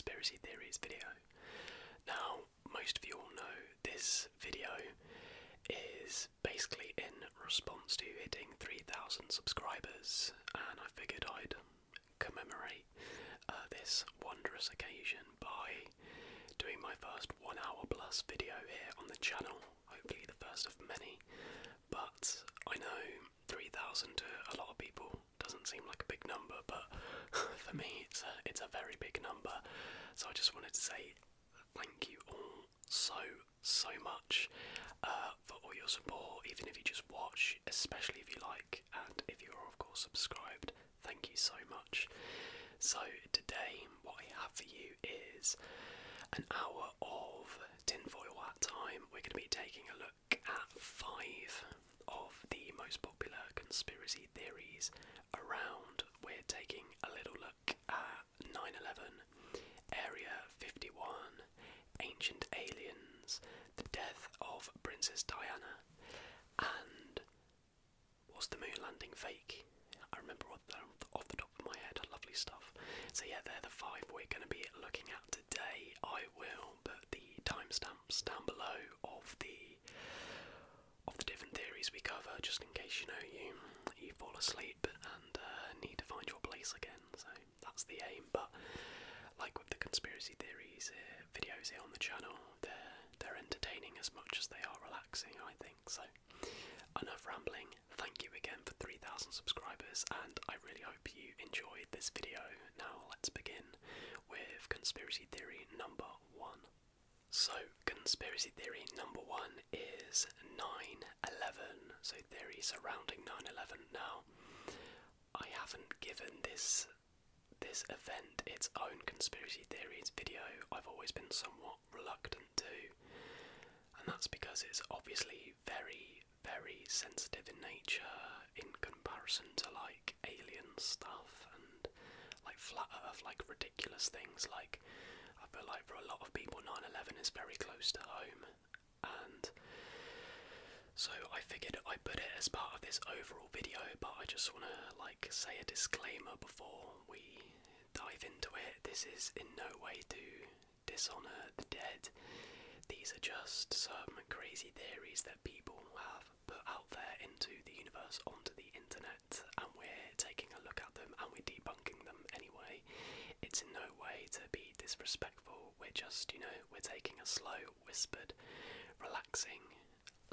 Conspiracy Theories video. Now, most of you all know this video is basically in response to hitting 3,000 subscribers, and I figured I'd commemorate this wondrous occasion by doing my first 1 hour plus video here on the channel, hopefully the first of many. But I know 3,000 to a lot of people doesn't seem like a big number, but for me it's a very big number. So I just wanted to say thank you all so much for all your support, even if you just watch, especially if you like, and if you're of course subscribed, thank you so much. So today what I have for you is an hour of tinfoil hat time. We're going to be taking a look at 5 of the most popular conspiracy theories around. We're taking a little look at 9/11, Area 51, ancient aliens, the death of Princess Diana, and was the moon landing fake? I remember off the top of my head, lovely stuff. So yeah, they're the 5 we're going to be looking at today. I will put the timestamps down below of the different theories we cover, just in case you fall asleep and need to find your place again. So that's the aim. But like with the conspiracy theories videos here on the channel, they're entertaining as much as they are relaxing, I think. So enough rambling. Thank you again for 3,000 subscribers, and I really hope you enjoyed this video. Now let's begin with conspiracy theory number 1. So conspiracy theory number 1 is 9/11, so theory surrounding 9/11. Now, I haven't given this event its own conspiracy theories video. I've always been somewhat reluctant to, and that's because it's obviously very sensitive in nature in comparison to like alien stuff and like flat earth, like ridiculous things. Like, I feel like for a lot of people 9/11 is very close to home, and so I figured I put it as part of this overall video, but I just want to like say a disclaimer before we dive into it. This is in no way to dishonor the dead. These are just some crazy theories that people have put out there into the universe, onto the internet, and we're taking a look at them and we're debunking them anyway. It's in no way to be disrespectful. We're just, we're taking a slow, whispered, relaxing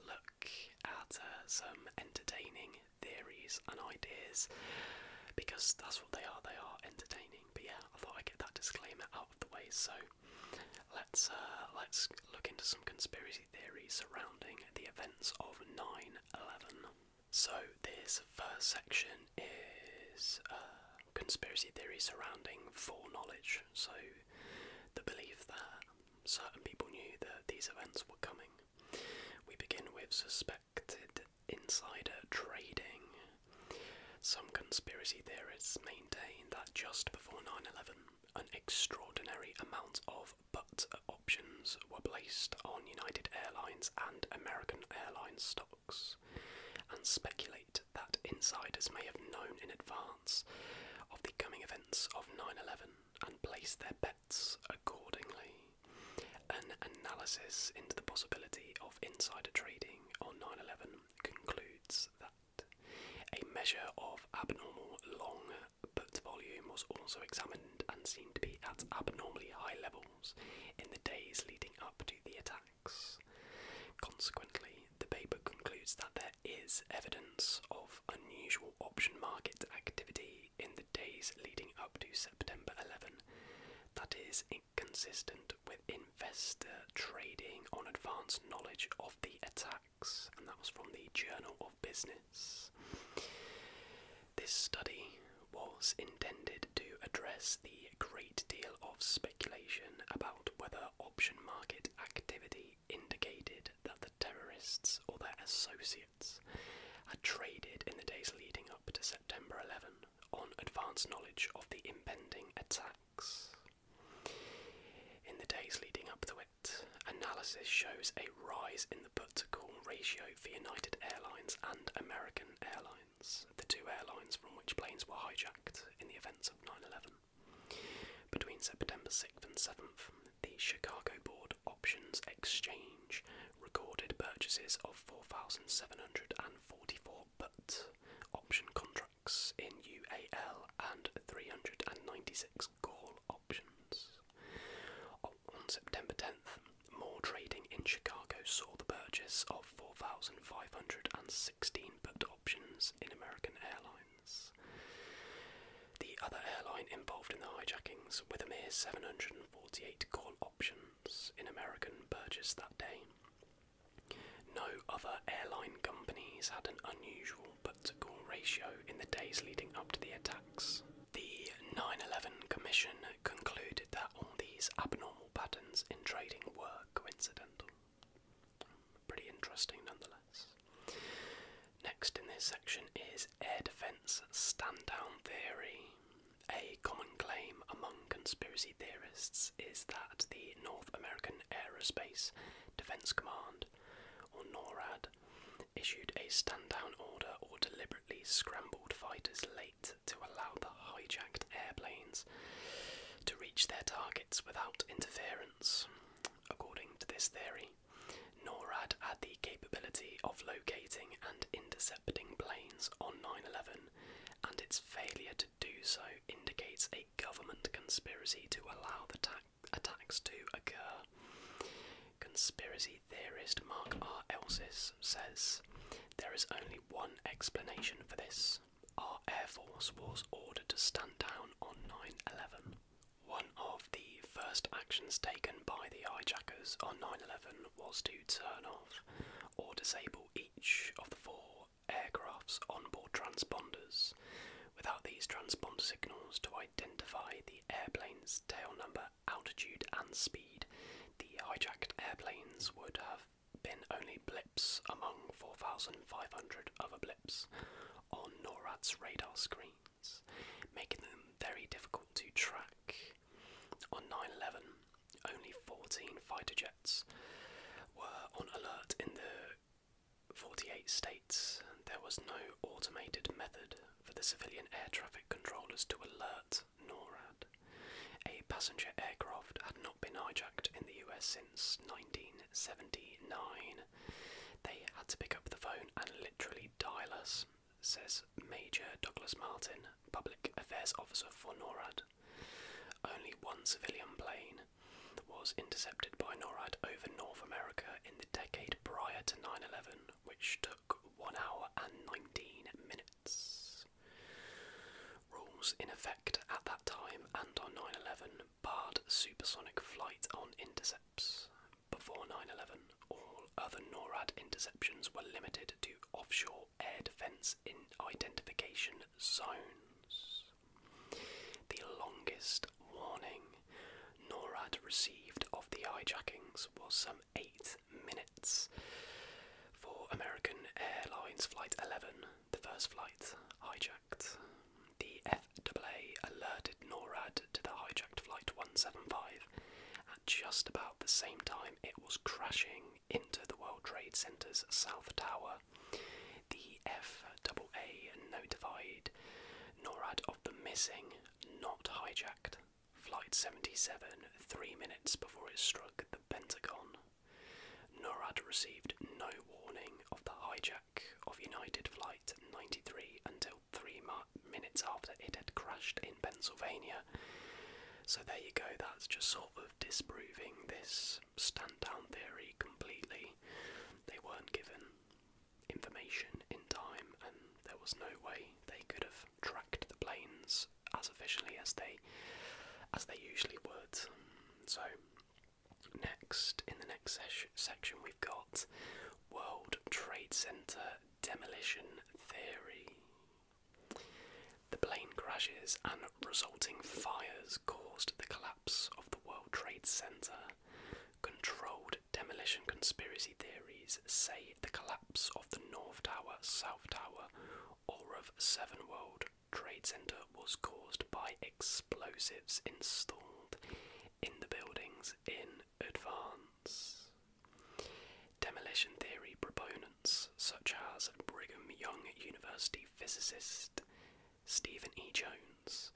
look at some entertaining theories and ideas, because that's what they are entertaining. But yeah, I thought I'd get that disclaimer out of the way. So let's look into some conspiracy theories surrounding the events of 9/11. So this first section is conspiracy theories surrounding foreknowledge. So the belief that certain people knew that these events were coming. We begin with suspected insider trading. Some conspiracy theorists maintain that just before 9/11, an extraordinary amount of but options were placed on United Airlines and American Airlines stocks, and speculate that insiders may have known in advance of the coming events of 9/11 and placed their bets accordingly. An analysis into the possibility of insider trading on 9/11 concludes that a measure of abnormal long put volume was also examined and seemed to be at abnormally high levels in the days leading up to the attacks. Consequently, the paper concludes that there is evidence of unusual option market activity in the days leading up to September 11 that is inconsistent with investor trading on advanced knowledge of the attacks, and that was from the Journal of Business. This study was intended to address the great deal of speculation about whether option market activity indicated that the terrorists or their associates had traded in the days leading up to September 11 on advanced knowledge of the impending attacks. In the days leading up to it, analysis shows a rise in the put-to-call ratio for United Airlines and American Airlines, the two airlines from which planes were hijacked in the events of 9/11. Between September 6th and 7th, the Chicago Board Options Exchange recorded purchases of 4,744 BUT option contracts in UAL and 396 call options. On September 10th, more trading in Chicago saw the purchase of 4,516 BUT options in American Airlines. The other airline involved in the hijackings, with a mere 748 call options in American purchase that day. No other airline companies had an unusual BUT-to-call ratio in the days leading up to the attacks. The 9/11 Commission concluded that all these abnormal patterns in trading were coincidental. Pretty interesting nonetheless. Next in this section is air defence stand-down theory. A common claim among conspiracy theorists is that the North American Aerospace Defence Command, or NORAD, issued a stand-down order or deliberately scrambled fighters late to allow the hijacked airplanes to reach their targets without interference. According to this theory, NORAD had the capability of locating and intercepting planes on 9/11, and its failure to do so indicates a government conspiracy to allow the attacks to occur. Conspiracy theorist Mark R. Elsis says, "There is only one explanation for this. Our Air Force was ordered to stand down on 9/11. One of the first actions taken by the hijackers on 9/11 was to turn off or disable each of the four aircraft's onboard transponders. Without these transponder signals to identify the airplane's tail number, altitude and speed, the hijacked airplanes would have been only blips among 4,500 other blips on NORAD's radar screens, making them very difficult to track." On 9/11, only 14 fighter jets were on alert in the 48 states. There was no automated method for the civilian air traffic controllers to alert NORAD. A passenger aircraft had not been hijacked in the US since 1979. "They had to pick up the phone and literally dial us," says Major Douglas Martin, Public Affairs Officer for NORAD. Only one civilian plane was intercepted by NORAD over North America in the decade prior to 9/11, which took 1 hour and 19 minutes. Rules in effect at that time and on 9/11 barred supersonic flight on intercepts. Before 9/11, all other NORAD interceptions were limited to offshore air defence in identification zones. The longest warning NORAD received of the hijackings was some 8 minutes. For American Airlines Flight 11, the first flight hijacked, the FAA alerted NORAD to the hijacked Flight 175 at just about the same time it was crashing into the World Trade Center's South Tower. The FAA notified NORAD of the missing, not hijacked, Flight 77 3 minutes before it struck the Pentagon. NORAD received no warning of the hijack of United Flight 93 until 3 minutes after it had crashed in Pennsylvania. So there you go, that's just sort of disproving this stand-down theory completely. They weren't given information in time, and there was no way they could have tracked the planes as efficiently as they usually would. So next, in the next section, we've got World Trade Center demolition theory. The plane crashes and resulting fires caused the collapse of the World Trade Center. Controlled demolition conspiracy theories say the collapse of the North Tower, South Tower, or of 7 World Trade Center was caused by explosives installed in the buildings in advance. Demolition theory proponents such as Brigham Young University physicist Stephen E. Jones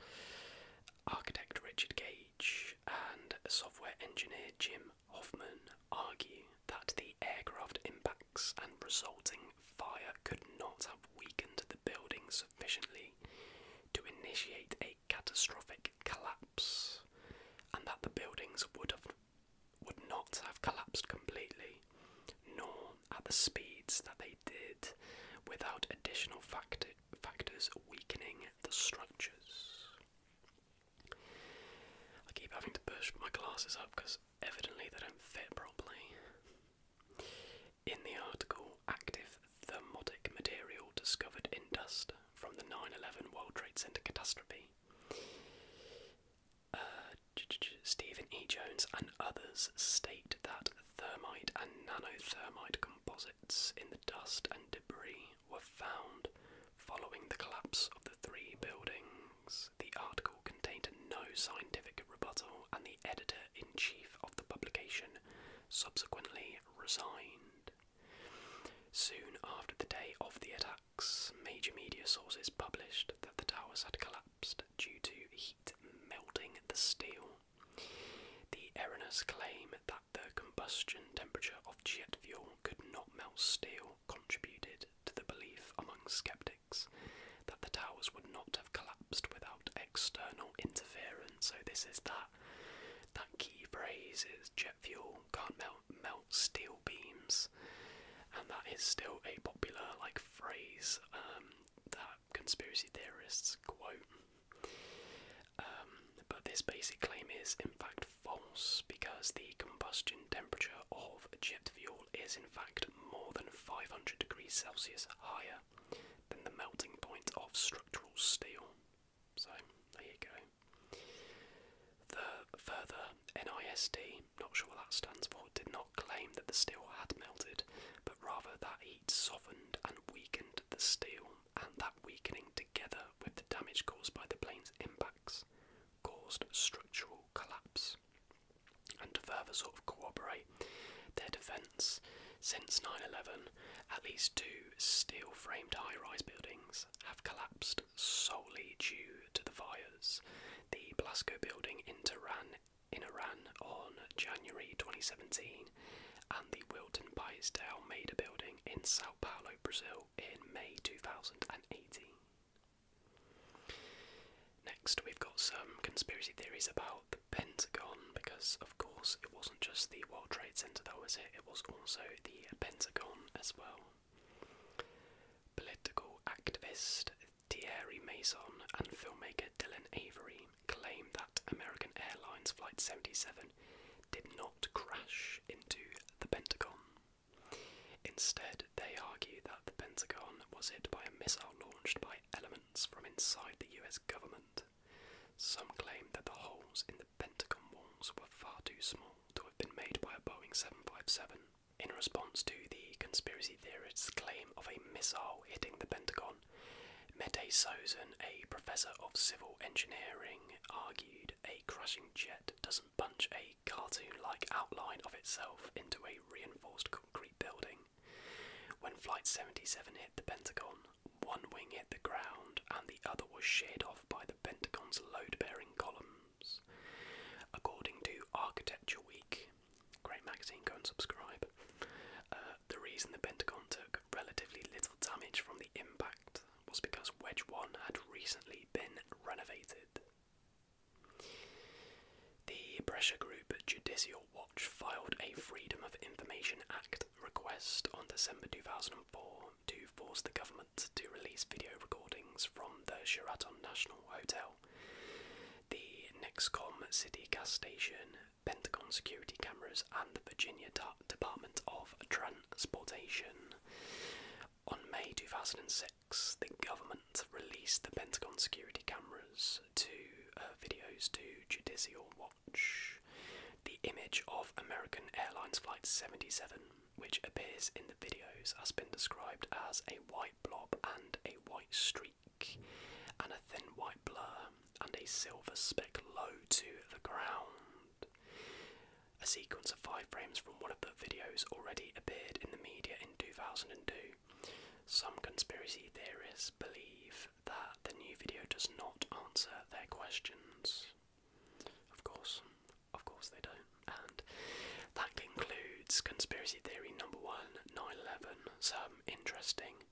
architect Richard Gage and software engineer Jim Hoffman argue that the aircraft impacts and resulting fire could not have weakened the building sufficiently to initiate a catastrophic collapse, and that the buildings would not have collapsed completely, nor at the speeds that they did, without additional factors weakening the structures. I keep having to push my glasses up because evidently they don't fit properly. In the article, active thermotic material discovered in dust from the 9/11 World Trade Center catastrophe, Stephen E. Jones and others state that thermite and nanothermite composites in the dust and debris were found following the collapse of the three buildings. The article contained no scientific rebuttal, and the editor-in-chief of the publication subsequently resigned. Soon after the day of the attacks, major media sources published that the towers had collapsed due to heat melting the steel. The erroneous claim that the combustion temperature of jet fuel could not melt steel contributed to the belief among skeptics that the towers would not have collapsed without external interference. So this is that key phrase is jet fuel can't melt steel beams, and that is still a popular phrase that conspiracy theorists quote. But this basic claim is in fact false, because the combustion temperature of jet fuel is in fact more than 500 degrees Celsius higher than the melting point of structural steel. So, there you go. The further NISD, not sure what that stands for, did not claim that the steel had melted, but rather that heat softened and weakened the steel, and that weakening together with the damage caused by the plane's impacts caused structural collapse. And to further corroborate their defence, since 9/11, at least 2 steel-framed high-rise buildings have collapsed solely due to the fires. The Blasco building in Tehran, in Iran, on January 2017, and the Wilton Baysdale Maida building in Sao Paulo, Brazil, in May 2018. Next, we've got some conspiracy theories about the Pentagon, because of course it wasn't just the World Trade Center that was hit, it was also the Pentagon as well. Political activist Thierry Mason and filmmaker Dylan Avery claim that American Airlines Flight 77 did not crash into the Pentagon. Instead, they argue that the Pentagon was hit by a missile launched by elements from inside the US government. Some claim that the holes in the Pentagon walls were far too small to have been made by a Boeing 757. In response to the conspiracy theorists' claim of a missile hitting the Pentagon, Mette Sozin, a professor of civil engineering, argued a crashing jet doesn't punch a cartoon-like outline of itself into a reinforced concrete building. When Flight 77 hit the Pentagon, one wing hit the ground and the other was sheared off by the Pentagon's load-bearing columns. According to Architecture Week, great magazine, go and subscribe, the reason the Pentagon took relatively little damage from the impact was because Wedge 1 had recently been renovated. The pressure group Judicial Watch filed a Freedom of Information Act request on December 2004 to force the government to release video recordings from the Sheraton National Hotel, the Nexcom City Gas Station, Pentagon security cameras and the Virginia Department of Transportation. On May 2006, the government released the Pentagon security cameras videos to Judicial Watch. The image of American Airlines Flight 77, which appears in the videos, has been described as a white blob and a white streak, and a thin white blur, and a silver speck low to the ground. A sequence of 5 frames from one of the videos already appeared in the media in 2002. Some conspiracy theorists believe that the new video does not answer their questions. conspiracy theory number one, 9/11, some interesting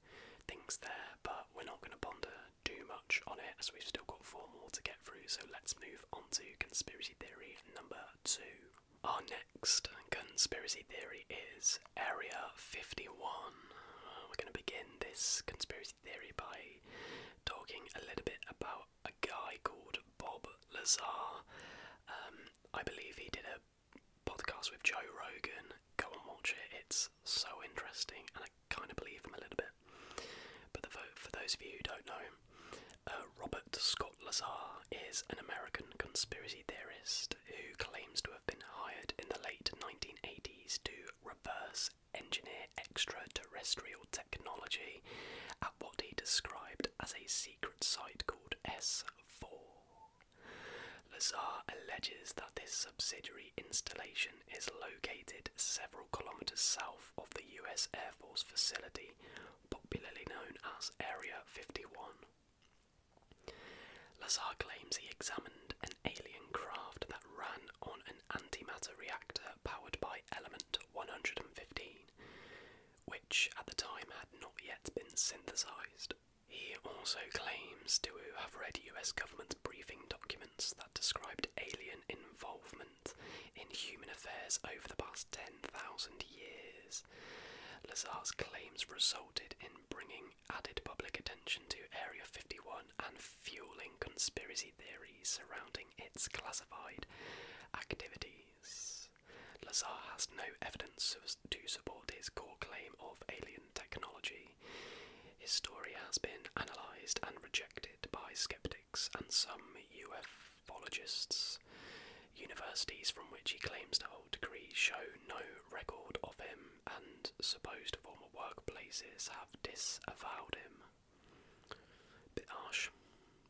things there, but we're not going to ponder too much on it as we've still got four more to get through, so let's move on to conspiracy theory number two. Our next conspiracy theory is Area 51. We're going to begin this conspiracy theory by talking a little bit about a guy called Bob Lazar. I believe he did a podcast with Joe Rogan. Go and watch it, it's so interesting, and I kind of believe him a little bit. But for those of you who don't know, Robert Scott Lazar is an American conspiracy theorist who claims to have been hired in the late 1980s to reverse engineer extraterrestrial technology at what he described as a secret site called S4. Lazar alleges that this subsidiary installation is located several kilometers south of the US Air Force facility, popularly known as Area 51. Lazar claims he examined an alien craft that ran on an antimatter reactor powered by Element 115, which at the time had not yet been synthesized. He also claims to have read US government briefing documents that described alien involvement in human affairs over the past 10,000 years. Lazar's claims resulted in bringing added public attention to Area 51 and fueling conspiracy theories surrounding its classified activities. Lazar has no evidence to support his core claim of alien technology. His story has been analysed and rejected by skeptics and some ufologists. Universities from which he claims to hold degrees show no record of him, and supposed former workplaces have disavowed him. Bit harsh,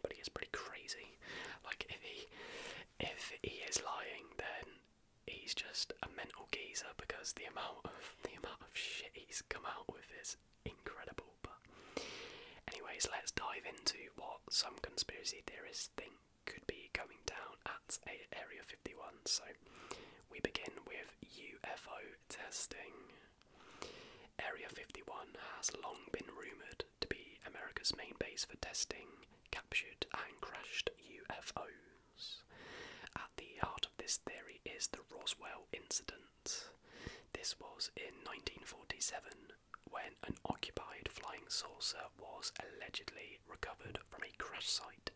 but he is pretty crazy. Like, if he is lying, then he's just a mental geezer, because the amount of shit he's come out with is incredible. But anyways, let's dive into what some conspiracy theorists think could be going down at Area 51. So we begin with UFO testing. Area 51 has long been rumoured to be America's main base for testing captured and crashed UFOs. At the heart of this theory is the Roswell incident. This was in 1947 when an occupied flying saucer was allegedly recovered from a crash site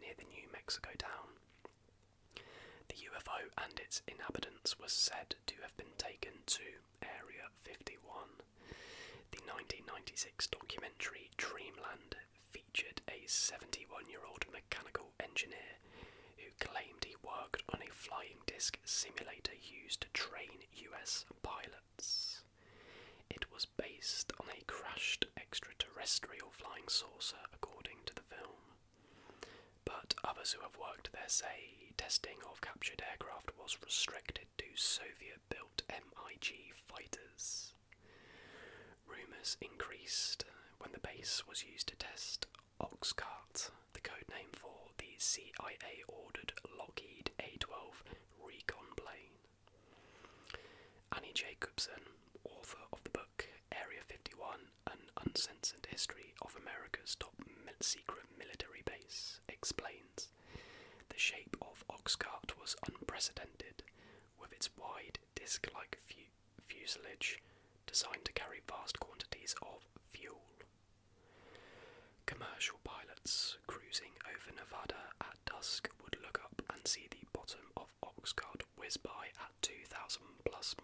near the New Mexico town. The UFO and its inhabitants were said to have been taken to Area 51. The 1996 documentary Dreamland featured a 71-year-old mechanical engineer who claimed he worked on a flying disc simulator used to train US pilots. It was based on a crashed extraterrestrial flying saucer, according to the film. But others who have worked there say testing of captured aircraft was restricted to Soviet-built MiG fighters. Rumours increased when the base was used to test Oxcart, the codename for the CIA-ordered Lockheed A-12 recon plane. Annie Jacobsen, author of the book Area 51, An Uncensored History of America's Top Secret Military Base, explains, the shape of Oxcart was unprecedented, with its wide disc-like fuselage designed to carry vast quantities of fuel. Commercial pilots cruising over Nevada at dusk would look up and see the bottom of Oxcart whiz by at 2,000+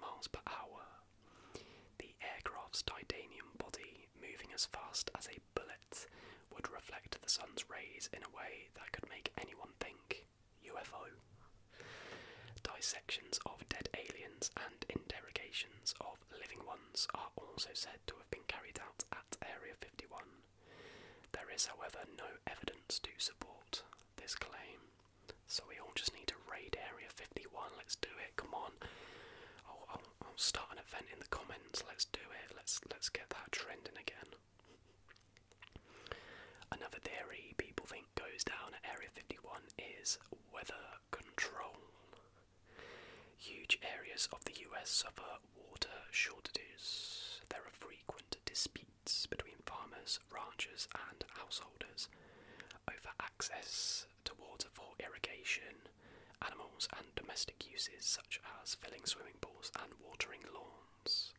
miles per hour. The aircraft's titanium body, moving as fast as a bullet, would reflect the sun's rays in a way that could make anyone think UFO. Dissections of dead aliens and interrogations of living ones are also said to have been carried out at Area 51. There is, however, no evidence to support this claim. So we all just need to raid Area 51, let's do it, come on. I'll start an event in the comments, let's do it, let's get that trending again. Another theory people think goes down at Area 51 is weather control. Huge areas of the US suffer water shortages. There are frequent disputes between farmers, ranchers, and householders over access to water for irrigation, animals, and domestic uses such as filling swimming pools and watering lawns.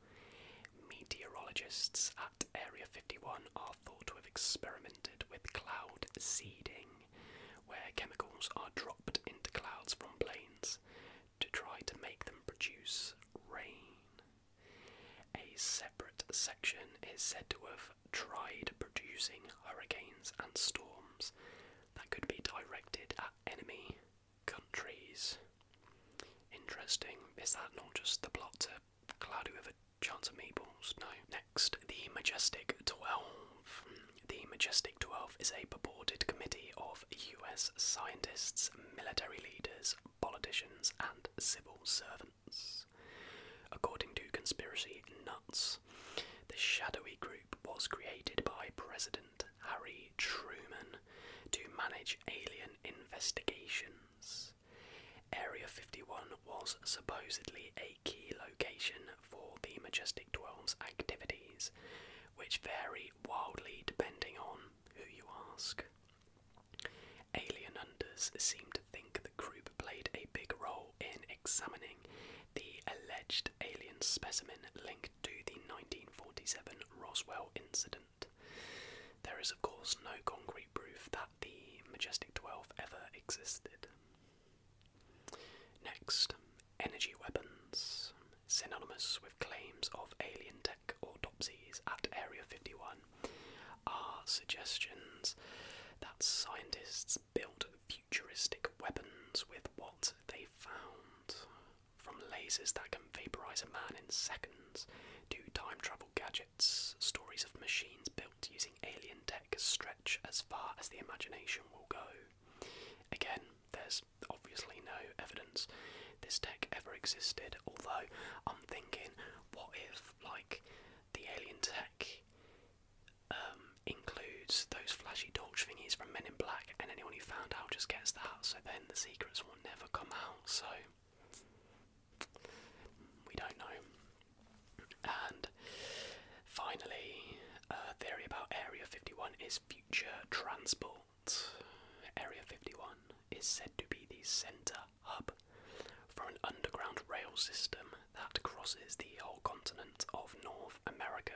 Meteorologists at Area 51 are thought to have experimented with cloud seeding, where chemicals are dropped into clouds from planes to try to make them produce rain. A separate section is said to have tried producing hurricanes and storms that could be directed at enemy countries. Interesting, is that not just the plot to Cloudy with a Chance of Meeples? No. Next, the Majestic 12. The Majestic 12 is a purported committee of US scientists, military leaders, politicians, and civil servants. According to Conspiracy Nuts, the shadowy group was created by President Harry Truman to manage alien investigations. Area 51 was supposedly a key location for the Majestic 12's activities, which vary wildly depending on who you ask. Alien hunters seem to think the group played a big role in examining the alleged alien specimen linked to the 1947 Roswell incident. There is, of course, no concrete proof that the Majestic 12 ever existed. Next, energy weapons. Synonymous with claims of alien tech autopsies at Area 51 are suggestions that scientists built futuristic weapons with what they found. From lasers that can vaporize a man in seconds to time travel gadgets, stories of machines built using alien tech stretch as far as the imagination will go. Again, there's obviously no evidence this tech ever existed, although I'm thinking, what if, like, the alien tech includes those flashy torch thingies from Men in Black, and anyone who found out just gets that, so then the secrets will never come out, so we don't know. And finally, a theory about Area 51 is future transport. Area 51 is said to be the centre hub for an underground rail system that crosses the whole continent of North America.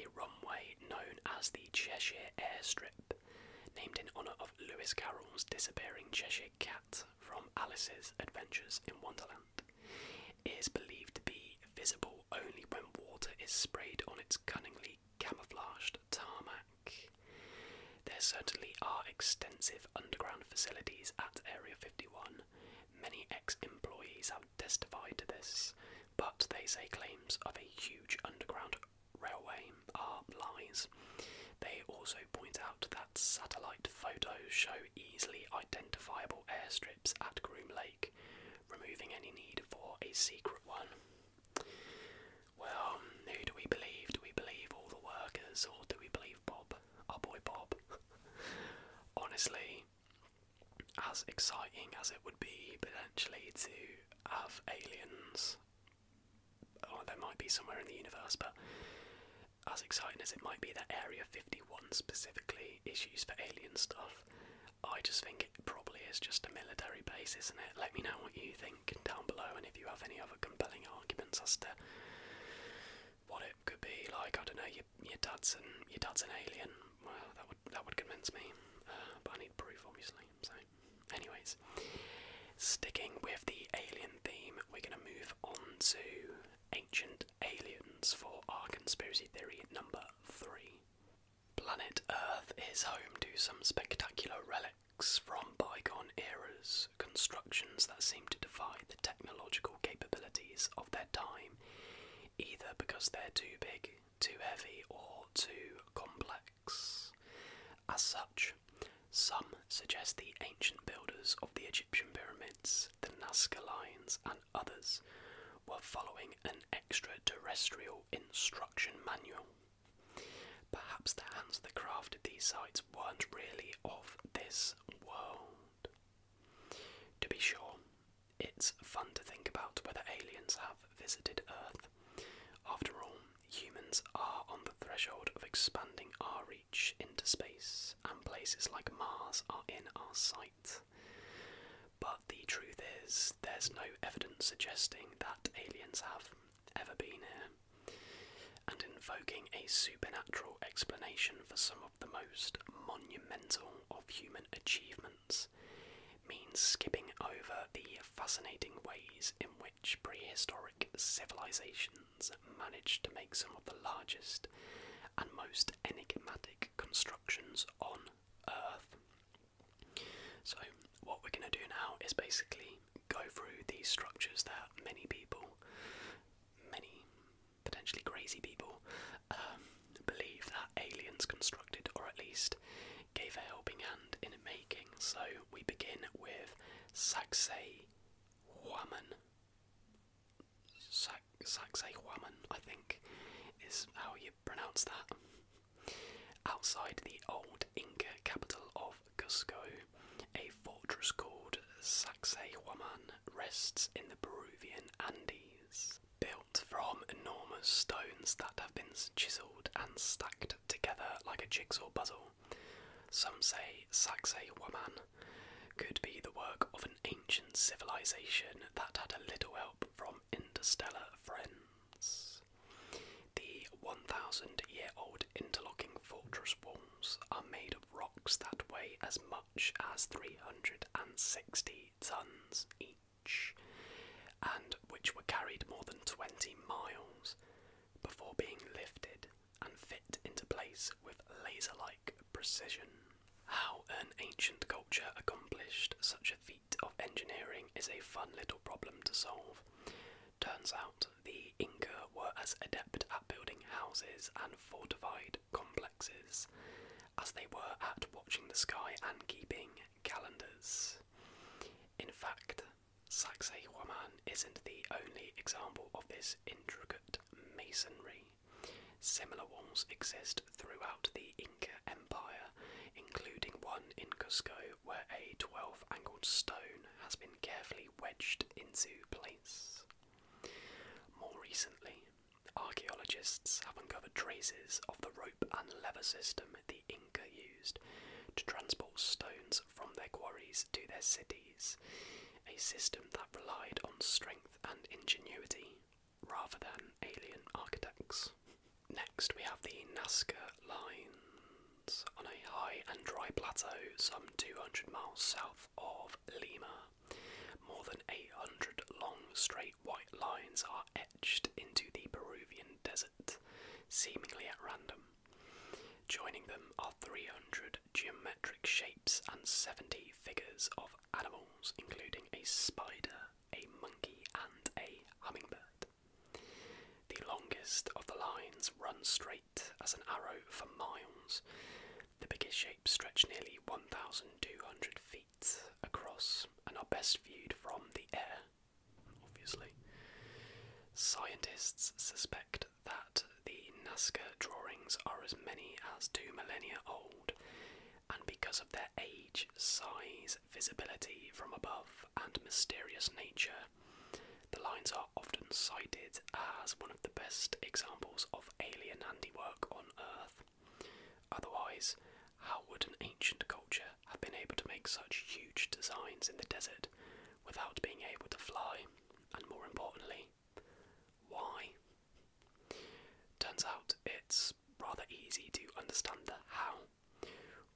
A runway known as the Cheshire Airstrip, named in honour of Lewis Carroll's disappearing Cheshire Cat from Alice's Adventures in Wonderland, is believed to be visible only when water is sprayed on its cunningly camouflaged tarmac. There certainly are extensive underground facilities at Area 51. Many ex-employees have testified to this, but they say claims of a huge underground railway are lies. They also point out that satellite photos show easily identifiable airstrips at Groom Lake, removing any need for a secret one. Well, who do we believe? Do we believe all the workers, or do we believe Bob? Our boy Bob. Honestly, as exciting as it would be potentially to have aliens, or they might be somewhere in the universe, but as exciting as it might be that Area 51 specifically is used for alien stuff, I just think it probably is just a military base, isn't it? Let me know what you think down below, and if you have any other compelling arguments as to what it could be, like, I don't know, your dad's an alien. Well, that would convince me, but I need proof, obviously. So, anyways, sticking with the alien theme, we're going to move on to ancient aliens for our conspiracy theory number 3. Planet Earth is home to some spectacular relics from bygone eras, constructions that seem to defy the technological capabilities of their time, either because they're too big, too heavy, or too complex. As such, some suggest the ancient builders of the Egyptian pyramids, the Nazca Lines, and others were following an extraterrestrial instruction manual. Perhaps the hands that crafted these sites weren't really of this world. To be sure, it's fun to think about whether aliens have visited Earth, humans are on the threshold of expanding our reach into space, and places like Mars are in our sight. But the truth is, there's no evidence suggesting that aliens have ever been here, and invoking a supernatural explanation for some of the most monumental of human achievements means skipping over the fascinating ways in which prehistoric civilizations managed to make some of the largest and most enigmatic constructions on Earth. So what we're going to do now is basically go through these structures that many people, many potentially crazy people, believe that aliens constructed, or at least gave a helping hand in making. So we begin with Sacsayhuamán. Sacsayhuamán, I think, is how you pronounce that. Outside the old Inca capital of Cusco, a fortress called Sacsayhuamán rests in the Peruvian Andes, built from enormous stones that have been chiseled and stacked together like a jigsaw puzzle. Some say Sacsayhuamán could be the work of an ancient civilization that had a little help from interstellar friends. The 1,000-year-old interlocking fortress walls are made of rocks that weigh as much as 360 tons each, and which were carried more than 20 miles before being lifted and fit into place with laser-like precision. How an ancient culture accomplished such a feat of engineering is a fun little problem to solve. Turns out the Inca were as adept at building houses and fortified complexes as they were at watching the sky and keeping calendars. In fact, Sacsayhuamán isn't the only example of this intricate masonry. Similar walls exist throughout the Inca Empire, including one in Cusco where a 12-angled stone has been carefully wedged into place. More recently, archaeologists have uncovered traces of the rope and lever system the Inca used to transport stones from their quarries to their cities, a system that relied on strength and ingenuity rather than alien architects. Next we have the Nazca Lines, on a high and dry plateau some 200 miles south of Lima. More than 800 long straight white lines are etched into the Peruvian desert, seemingly at random. Joining them are 300 geometric shapes and 70 figures of animals, including a spider, a monkey and a hummingbird. The longest of the lines runs straight as an arrow for miles. The biggest shapes stretch nearly 1,200 feet across and are best viewed from the air, obviously. Scientists suspect that the Nazca drawings are as many as 2 millennia old, and because of their age, size, visibility from above and mysterious nature, the lines are often cited as one of the best examples of alien handiwork on Earth. Otherwise, how would an ancient culture have been able to make such huge designs in the desert without being able to fly? And more importantly, why? Turns out it's rather easy to understand the how.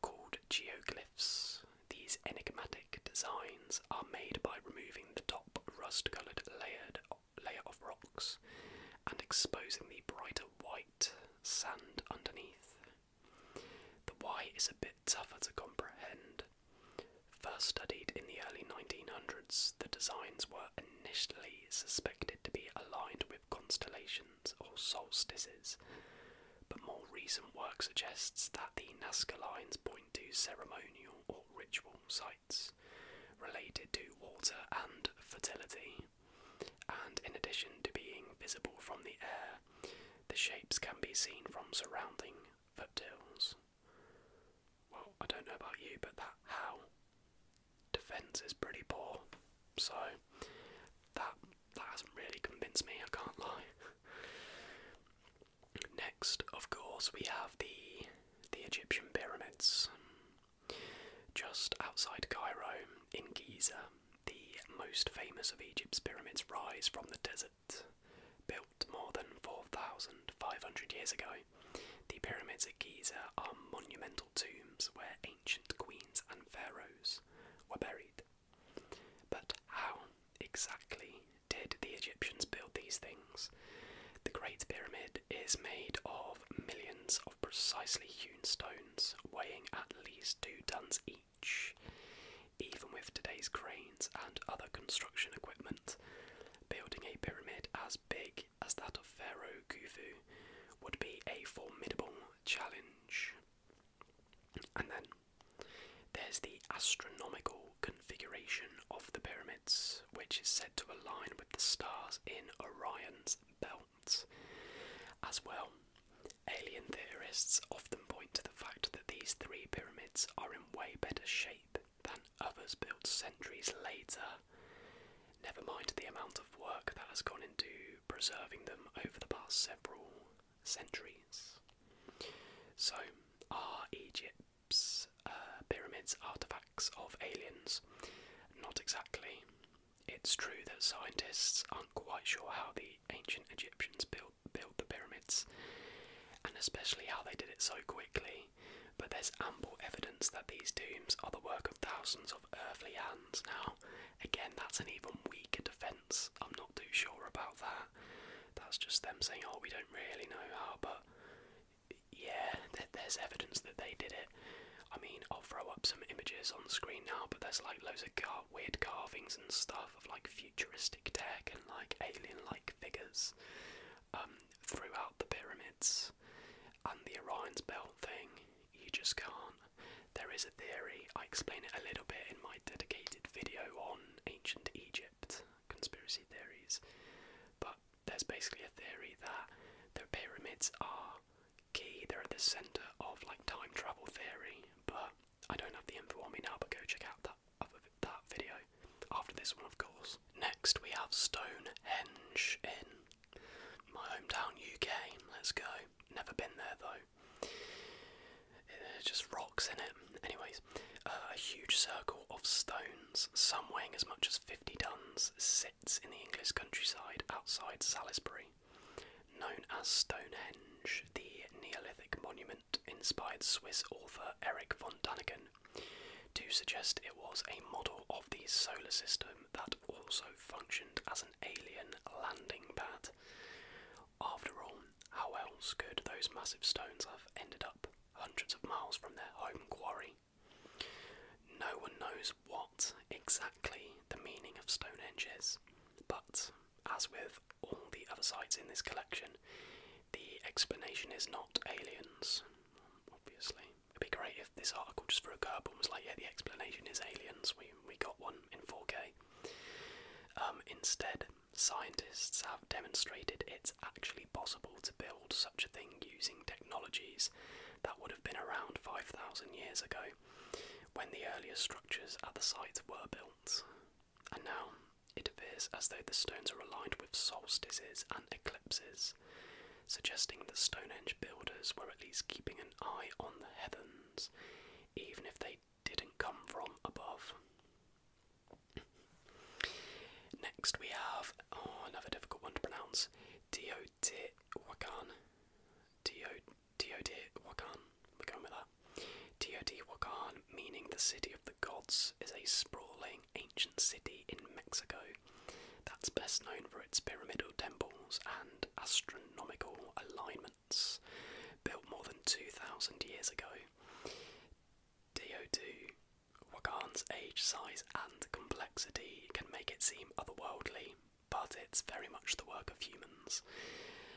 Called geoglyphs, these enigmatic designs are made by removing the top rust-coloured layer of rocks and exposing the brighter white sand underneath. The why is a bit tougher to comprehend. First studied in the early 1900s, the designs were initially suspected to be aligned with constellations or solstices, but more recent work suggests that the Nazca lines point to ceremonial or ritual sites related to water and fertility, and in addition to being visible from the air, the shapes can be seen from surrounding foothills. Well, I don't know about you, but that how defence is pretty poor, so that hasn't really convinced me, I can't lie. course, we have the Egyptian pyramids. Just outside Cairo, in Giza, the most famous of Egypt's pyramids rise from the desert. Built more than 4,500 years ago, the pyramids at Giza are monumental tombs where ancient queens and pharaohs were buried. But how exactly did the Egyptians build these things? The Great Pyramid is made of millions of precisely hewn stones, weighing at least 2 tons each. Even with today's cranes and other construction equipment, building a pyramid as big as that of Pharaoh Khufu would be a formidable challenge. And then there's the astronomical configuration of the pyramids, which is said to align with the stars in Orion's belt. As well, alien theorists often point to the fact that these three pyramids are in way better shape than others built centuries later. Never mind the amount of work that has gone into preserving them over the past several centuries. So, are Egypt's pyramids artifacts of aliens? Not exactly. It's true that scientists aren't quite sure how the ancient Egyptians built the pyramids, and especially how they did it so quickly, but there's ample evidence that these tombs are the work of thousands of earthly hands. Now, again, that's an even weaker defence. I'm not too sure about that. That's just them saying, oh, we don't really know how, but yeah, there's evidence that they did it. I mean, I'll throw up some images on screen now, but there's like loads of weird carvings and stuff of like futuristic tech and like alien-like figures throughout the pyramids. And the Orion's belt thing, you just can't. There is a theory, I explain it a little bit in my dedicated video on ancient Egypt conspiracy theories, but there's basically a theory that the pyramids are key, they're at the centre of like time travel theory, but I don't have the info on me now, but go check out that video after this one, of course. Next we have Stonehenge in my hometown, UK. Let's go. Never been there though. Just rocks in it. Anyways, a huge circle of stones, some weighing as much as 50 tons, sits in the English countryside outside Salisbury. Known as Stonehenge, the Neolithic monument inspired Swiss author Erich von Däniken to suggest it was a model of the solar system that also functioned as an alien landing pad. After all, how else could those massive stones have ended up hundreds of miles from their home quarry? No one knows what exactly the meaning of Stonehenge is, but as with all the other sites in this collection, the explanation is not aliens, obviously. It'd be great if this article just for a curveball was like, yeah, the explanation is aliens, we got one in 4K. Instead, scientists have demonstrated it's actually possible to build such a thing using technologies that would have been around 5,000 years ago, when the earliest structures at the site were built. And now, it appears as though the stones are aligned with solstices and eclipses, suggesting that Stonehenge builders were at least keeping an eye on the heavens, even if they didn't come from above. Next we have, oh, another difficult one to pronounce, Teotihuacan. Teotihuacan, we're going with that. Teotihuacan, meaning the city of the gods, is a sprawling ancient city in Mexico that's best known for its pyramidal temples and astronomical alignments. Built more than 2,000 years ago, Teotihuacan's age, size and complexity can make it seem otherworldly, but it's very much the work of humans.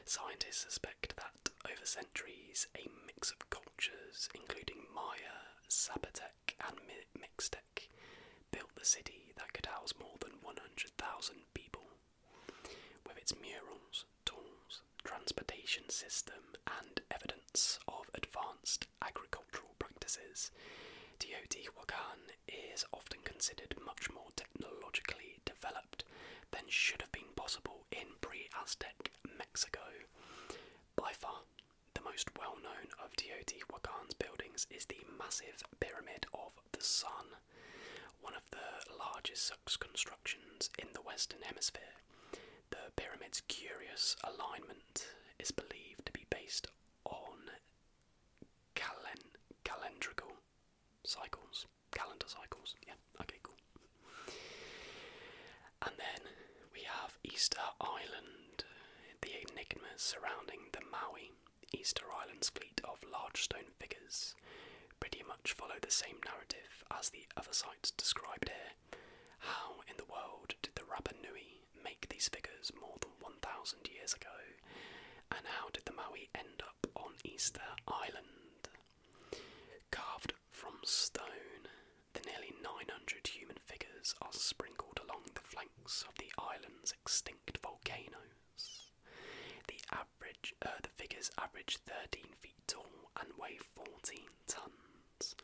Scientists suspect that over centuries, a mix of cultures, including Maya, Zapotec and Mixtec, built the city that could house more than 100,000 people. With its murals, tools, transportation system and evidence of advanced agricultural practices, Teotihuacan is often considered much more technologically developed than should have been possible in pre-Aztec Mexico. By far, the most well-known of Teotihuacan's buildings is the massive Pyramid of the Sun, one of the largest such constructions in the Western Hemisphere. The pyramid's curious alignment is believed to be based on calendar cycles. Yeah, okay, cool. And then we have Easter Island, the enigmas surrounding the Maui. Easter Island's fleet of large stone figures pretty much follow the same narrative as the other sites described here. How in the world did the Rapa Nui make these figures more than 1,000 years ago? And how did the Maui end up on Easter Island? Carved from stone, the nearly 900 human figures are sprinkled along the flanks of the island's extinct volcanoes. The figures average 13 feet tall and weigh 14 tons,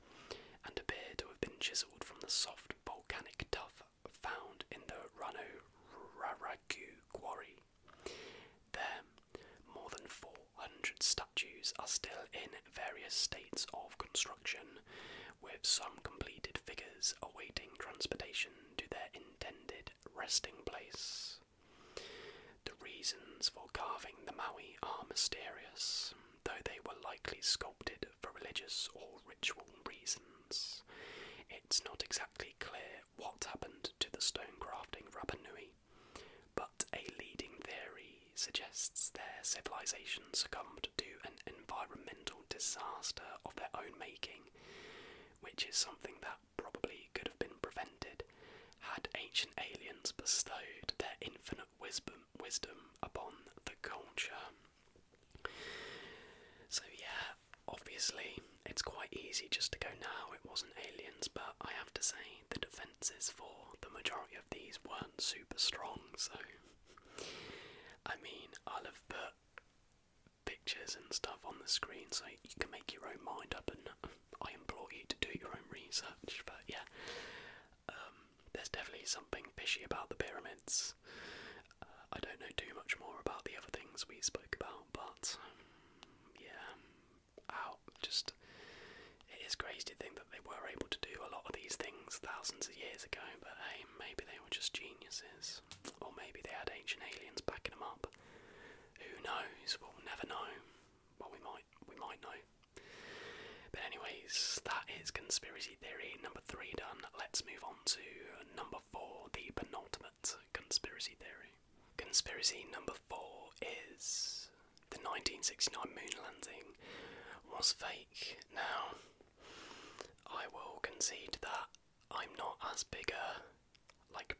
and appear to have been chiselled from the soft volcanic tuff found in the Rano Raraku quarry. There, more than 400 statues are still in various states of construction, with some completed figures awaiting transportation to their intended resting place. The reasons for carving the Maui are mysterious, though they were likely sculpted for religious or ritual reasons. It's not exactly clear what happened to the stone crafting Rapa Nui, but a leading theory suggests their civilization succumbed to an environmental disaster of their own making, which is something that probably could have been prevented had ancient aliens bestowed their infinite wisdom upon the culture. So yeah, obviously it's quite easy just to go, now it wasn't aliens, but I have to say the defences for the majority of these weren't super strong, so I mean, I'll have put pictures and stuff on the screen so you can make your own mind up, and I implore you to do your own research. But yeah, there's definitely something fishy about the pyramids. I don't know too much more about the other things we spoke about, but yeah, it is crazy to think that they were able to do a lot of these things thousands of years ago, but hey, maybe they were just geniuses, or maybe they had ancient aliens backing them up. Who knows? We'll never know. Well, we might know. But anyways, that is conspiracy theory number 3 done. Let's move on to number 4, the penultimate conspiracy theory. Conspiracy number 4 is the 1969 moon landing was fake. Now, I will concede that I'm not as big a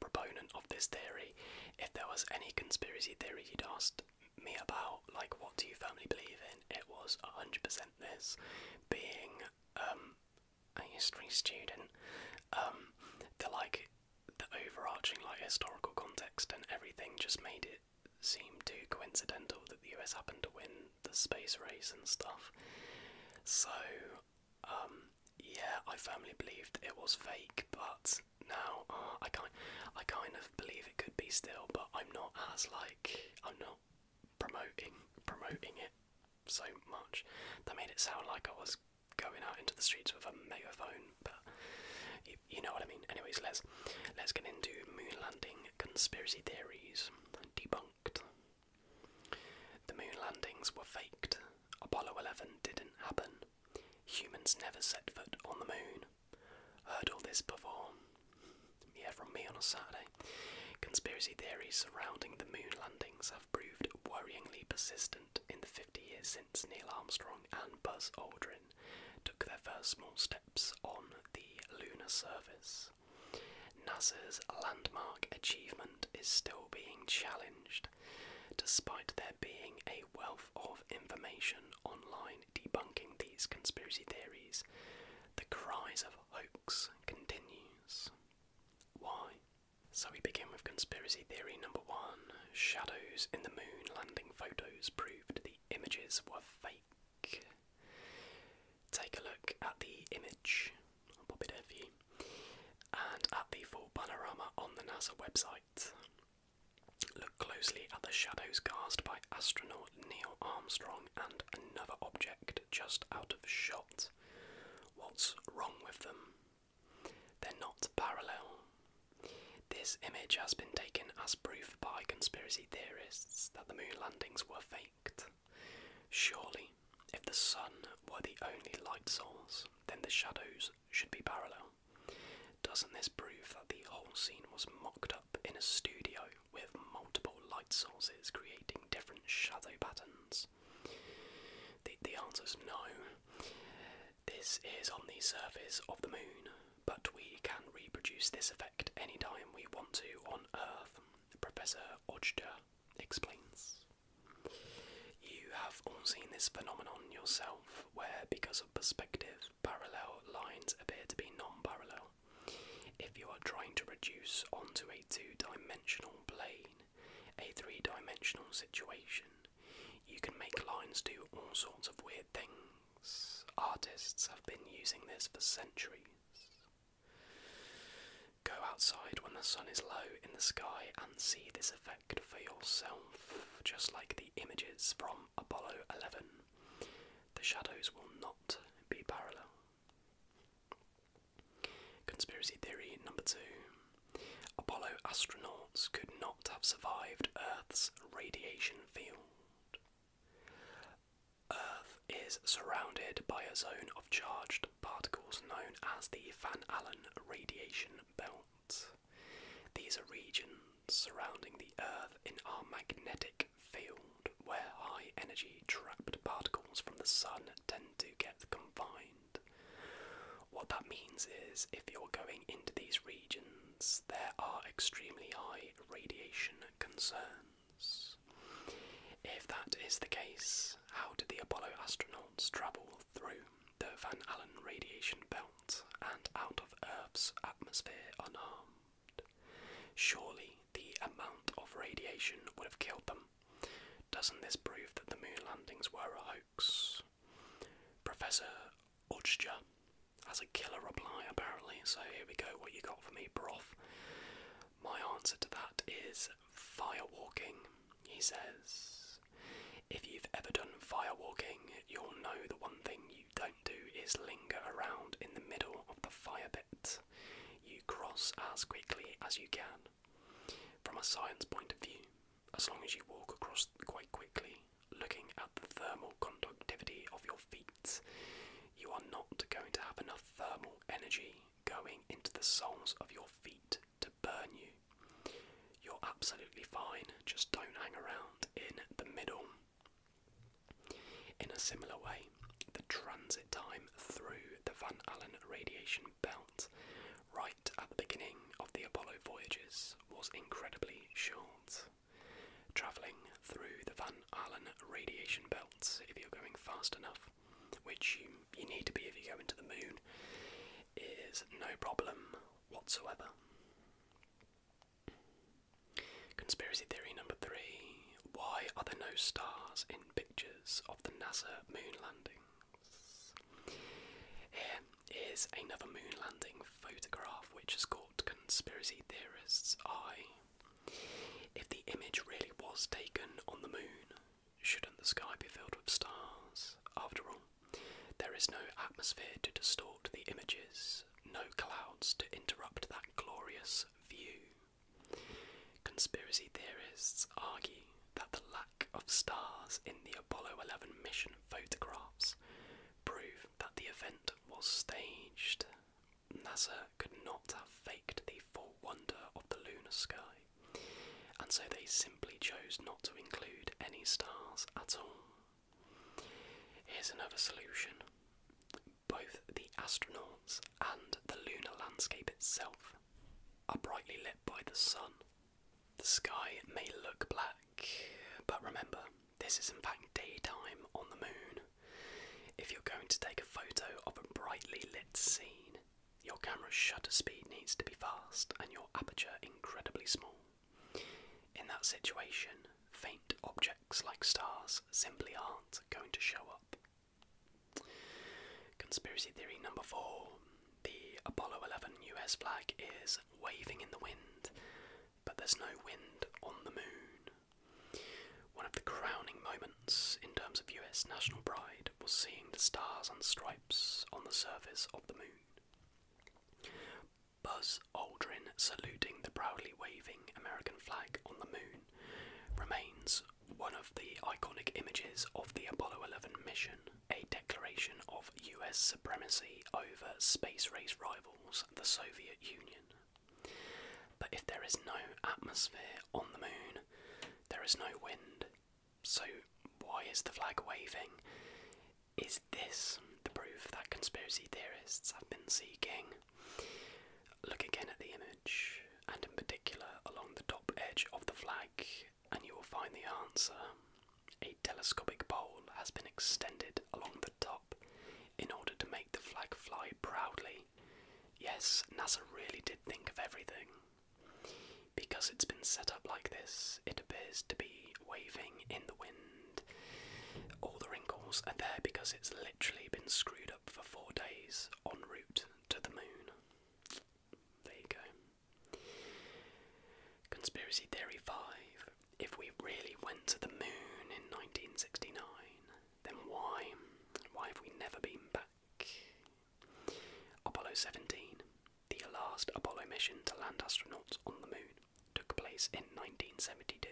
proponent of this theory. If there was any conspiracy theory you'd asked me about, what do you firmly believe in, it was 100% this. Being a history student, the overarching historical context and everything just made it seem too coincidental that the US happened to win the space race and stuff. So yeah, I firmly believed it was fake, but now I kind of believe it could be still, but I'm not as I'm not promoting it so much. That made it sound like I was going out into the streets with a megaphone, but you know what I mean. Anyways, let's get into moon landing conspiracy theories debunked. The moon landings were faked. Apollo 11 didn't happen. Humans never set foot on the moon. Heard all this before. Yeah, from me on a Saturday. Conspiracy theories surrounding the moon landings have proved worryingly persistent in the 50 years since Neil Armstrong and Buzz Aldrin took their first small steps on the lunar surface. NASA's landmark achievement is still being challenged, despite there being a wealth of information online debunking these conspiracy theories. The cries of hoax continues. Why? So we begin with conspiracy theory number 1. Shadows in the moon landing photos proved the images were fake. Take a look at the image, I'll pop it there for you, and at the full panorama on the NASA website. Look closely closely at the shadows cast by astronaut Neil Armstrong and another object just out of shot. What's wrong with them? They're not parallel. This image has been taken as proof by conspiracy theorists that the moon landings were faked. Surely, if the sun were the only light source, then the shadows should be parallel. Doesn't this prove that the whole scene was mocked up in a studio with multiple light sources creating different shadow patterns? The answer's no. This is on the surface of the moon, but we can reproduce this effect anytime we want to on Earth, Professor Ojda explains. You have all seen this phenomenon yourself, where because of perspective, parallel lines appear to be non-parallel. If you are trying to reduce onto a two-dimensional plane, a three-dimensional situation, you can make lines do all sorts of weird things. Artists have been using this for centuries. Go outside when the sun is low in the sky and see this effect for yourself, just like the images from Apollo 11. The shadows will not be parallel. Conspiracy theory number 2. Apollo astronauts could not have survived Earth's radiation field. Earth is surrounded by a zone of charged particles known as the Van Allen radiation belt. These are regions surrounding the Earth in our magnetic field, where high energy trapped particles from the sun tend to get confined. What that means is, if you're going into these regions, there are extremely high radiation concerns. If that is the case, how did the Apollo astronauts travel through the Van Allen radiation belt and out of Earth's atmosphere unharmed? Surely the amount of radiation would have killed them. Doesn't this prove that the moon landings were a hoax? Professor Ojda has a killer reply, apparently, so here we go, what you got for me, prof? My answer to that is firewalking, he says. If you've ever done firewalking, you'll know the one thing you don't do is linger around in the middle of the fire pit. You cross as quickly as you can. From a science point of view, as long as you walk across quite quickly, looking at the thermal conductivity of your feet, you are not going to have enough thermal energy going into the soles of your feet to burn you. You're absolutely fine, just don't hang around in the middle. In a similar way, the transit time through the Van Allen radiation belt right at the beginning of the Apollo voyages was incredibly short. Travelling through the Van Allen radiation belt, if you're going fast enough, which you need to be if you go into the moon, is no problem whatsoever. Conspiracy theory number 3. Why are there no stars in pictures of the NASA moon landings? Here is another moon landing photograph which has caught conspiracy theorists' eye. If the image really was taken on the moon, shouldn't the sky be filled with stars? After all, there is no atmosphere to distort the images, no clouds to interrupt that glorious view. Conspiracy theorists argue that the lack of stars in the Apollo 11 mission photographs prove that the event was staged. NASA could not have faked the full wonder of the lunar sky, and so they simply chose not to include any stars at all. Here's another solution. Both the astronauts and the lunar landscape itself are brightly lit by the sun. The sky may look black, but remember, this is in fact daytime on the moon. If you're going to take a photo of a brightly lit scene, your camera's shutter speed needs to be fast and your aperture incredibly small. In that situation, faint objects like stars simply aren't going to show up. Conspiracy theory number 4. The Apollo 11 US flag is waving in the wind, but there's no wind on the moon. One of the crowning moments in terms of US national pride was seeing the stars and stripes on the surface of the moon. Buzz Aldrin saluting the proudly waving American flag on the moon remains one of the iconic images of the Apollo 11 mission, a declaration of US supremacy over space race rivals, the Soviet Union. But if there is no atmosphere on the moon, there is no wind. So why is the flag waving? Is this the proof that conspiracy theorists have been seeking? Look again at the image, and in particular along the top edge of the flag, and you will find the answer. A telescopic pole has been extended along the top in order to make the flag fly proudly. Yes, NASA really did think of everything. Because it's been set up like this, it appears to be waving in the wind. All the wrinkles are there because it's literally been screwed up for 4 days en route to the moon. There you go. Conspiracy Theory 5. If we really went to the moon in 1969, then why? Why have we never been back? Apollo 17, the last Apollo mission to land astronauts on the moon, took place in 1972.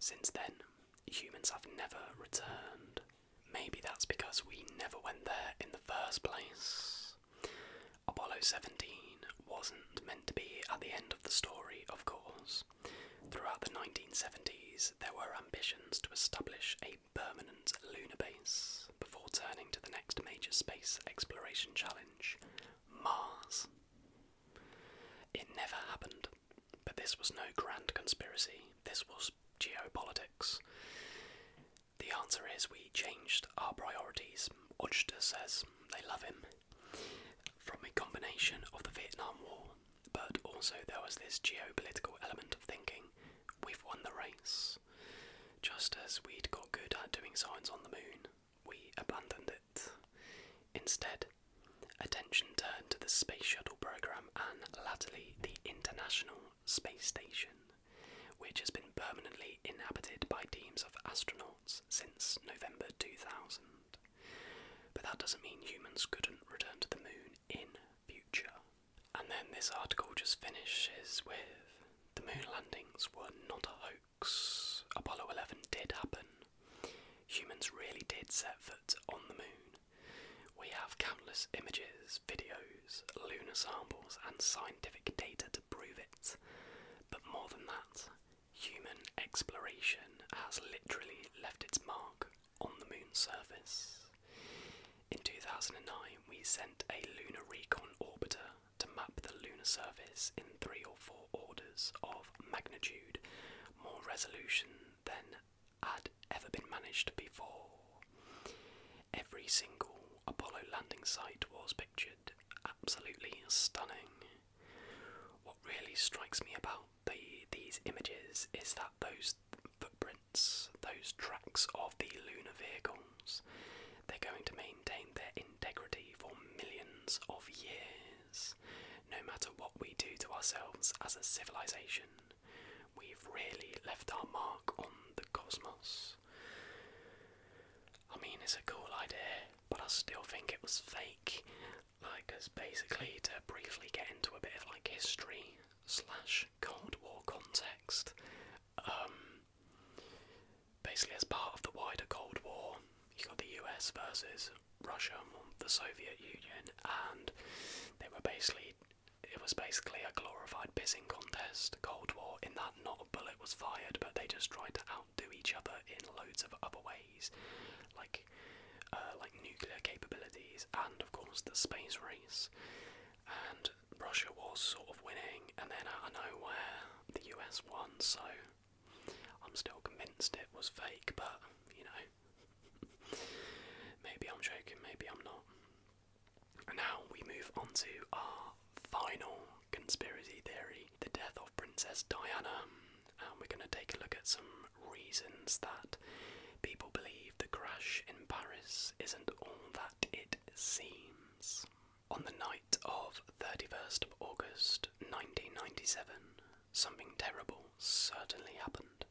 Since then, humans have never returned. Maybe that's because we never went there in the first place. Apollo 17 wasn't meant to be at the end of the story, of course. Throughout the 1970s, there were ambitions to establish a permanent lunar base before turning to the next major space exploration challenge, Mars. It never happened, but this was no grand conspiracy, this was geopolitics. The answer is we changed our priorities. Ojda says they love him, from a combination of the Vietnam War, but also there was this geopolitical element of thinking. We've won the race. Just as we'd got good at doing science on the moon, we abandoned it. Instead, attention turned to the Space Shuttle program and latterly the International Space Station, which has been permanently inhabited by teams of astronauts since November 2000. But that doesn't mean humans couldn't return to the moon in future. And then this article just finishes with, the moon landings were not a hoax. Apollo 11 did happen. Humans really did set foot on the moon. We have countless images, videos, lunar samples and scientific data to prove it. But more than that, human exploration has literally left its mark on the moon's surface. In 2009, we sent a lunar recon orbiter to map the lunar surface in 3 or 4 orders of magnitude, more resolution than had ever been managed before. Every single Apollo landing site was pictured, absolutely stunning. What really strikes me about these images is that those footprints, those tracks of the lunar vehicles, they're going to maintain their integrity for millions of years. No matter what we do to ourselves as a civilization, we've really left our mark on the cosmos. I mean, it's a cool idea, but I still think it was fake. Like, as basically to briefly get into a bit of like history / Cold War context. Basically as part of the wider Cold War, you got the US versus Russia, the Soviet Union, and it was basically a glorified pissing contest, Cold War, in that not a bullet was fired, but they just tried to outdo each other in loads of other ways, like nuclear capabilities and of course the space race. And Russia was sort of winning, and then out of nowhere the US won. So I'm still convinced it was fake, but you know, maybe I'm joking, maybe I'm not. And now we move on to our final conspiracy theory, the death of Princess Diana. And we're going to take a look at some reasons that people believe the crash in Paris isn't all that it seems. On the night of 31st of August 1997, something terrible certainly happened.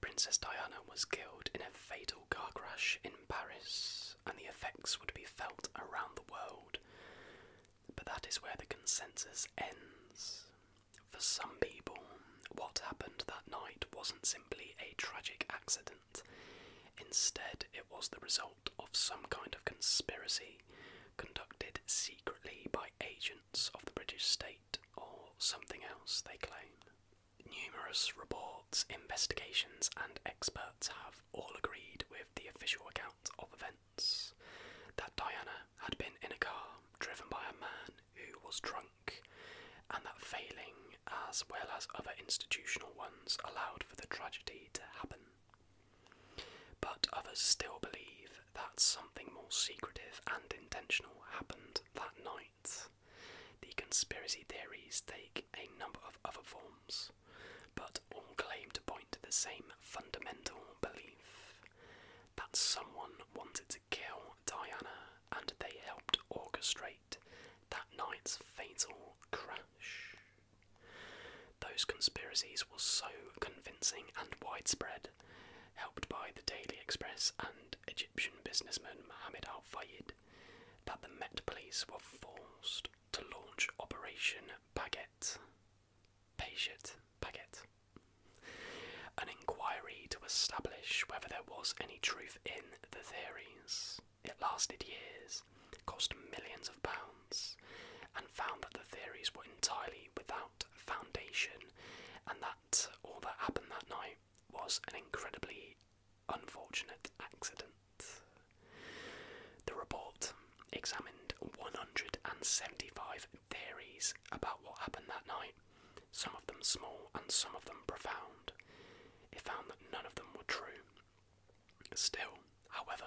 Princess Diana was killed in a fatal car crash in Paris, and the effects would be felt around the world. But that is where the consensus ends. For some people, what happened that night wasn't simply a tragic accident. Instead, it was the result of some kind of conspiracy conducted secretly by agents of the British state, or something else they claim. Numerous reports, investigations, and experts have all agreed with the official account of events, that Diana had been in a car driven by a man who was drunk, and that failing, as well as other institutional ones, allowed for the tragedy to happen. But others still believe that something more secretive and intentional happened that night. The conspiracy theories take a number of other forms, but all claim to point to the same fundamental belief, that someone wanted to kill Diana and they helped orchestrate that night's fatal crash. Those conspiracies were so convincing and widespread, helped by the Daily Express and Egyptian businessman Mohammed al-Fayed, that the Met Police were forced to launch Operation Paget, an inquiry to establish whether there was any truth in the theories. It lasted years, cost millions of pounds, and found that the theories were entirely without foundation, and that all that happened that night was an incredibly unfortunate accident. The report examined 175 theories about what happened that night, some of them small and some of them profound. It found that none of them were true. Still, however,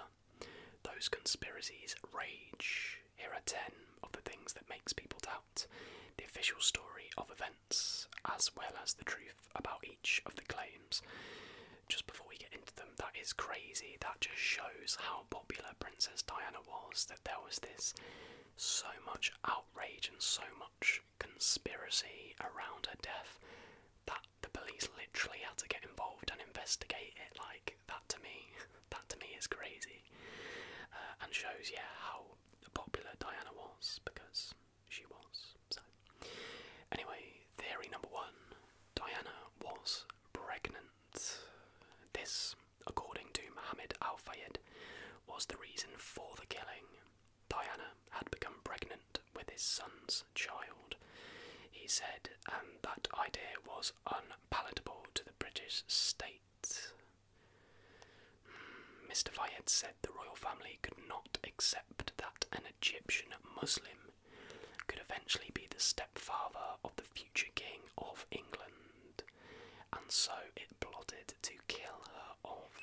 those conspiracies rage. Here are 10 of the things that makes people doubt the official story of events, as well as the truth about each of the claims. Just before we get into them, that is crazy. That just shows how popular Princess Diana was, that there was this so much outrage and so much conspiracy around her death that the police literally had to get involved and investigate it. Like, that to me is crazy, and shows, yeah, how popular Diana was, because she was. So anyway, theory number 1, Diana was pregnant. This, according to Mohammed al-Fayed, was the reason for the killing. Diana had become pregnant with his son's child, he said, and that idea was unpalatable to the British state. Mr. Fayed said the royal family could not accept that an Egyptian Muslim could eventually be the stepfather of the future king of England, and so it plotted to kill her off.